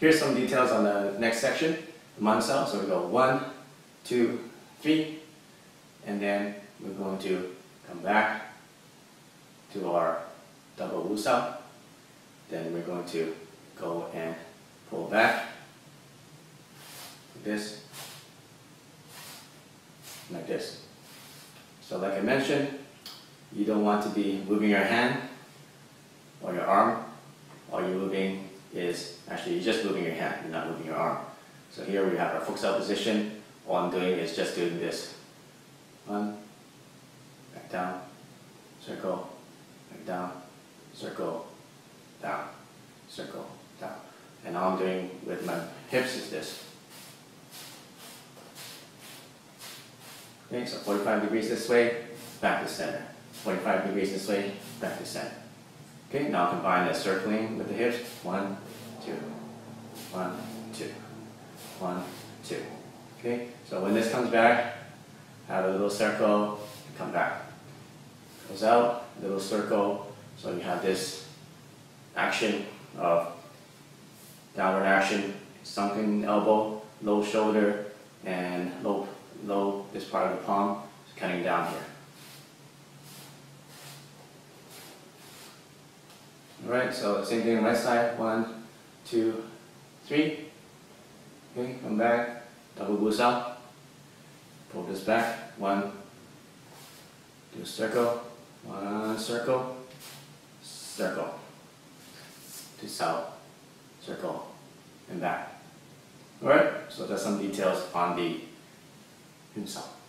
Here's some details on the next section, man sao. So we go 1, 2, 3, and then we're going to come back to our double Wu Sao. Then we're going to go and pull back like this, like this. So like I mentioned, you don't want to be moving your hand or your arm. All you're moving is, actually you're just moving your hand, you're not moving your arm. So here we have our fox out position. All I'm doing is just doing this. One, back down, circle, back down, circle, down, circle, down. And all I'm doing with my hips is this. Okay, so 45 degrees this way, back to center. 45 degrees this way, back to center. Okay, now combine the circling with the hips. 1, 2, 1, 2, 1, 2. Okay, so when this comes back, have a little circle, and come back. Goes out, little circle. So you have this action of downward action, sunken elbow, low shoulder, and low this part of the palm, so cutting down here. Alright, so same thing on the right side. 1, 2, 3. Okay, come back. Double Wu Sao. Pull this back. 1. Do a circle. 1 circle. Circle. To Sao. Circle. And back. Alright, so that's some details on the Yun Sao.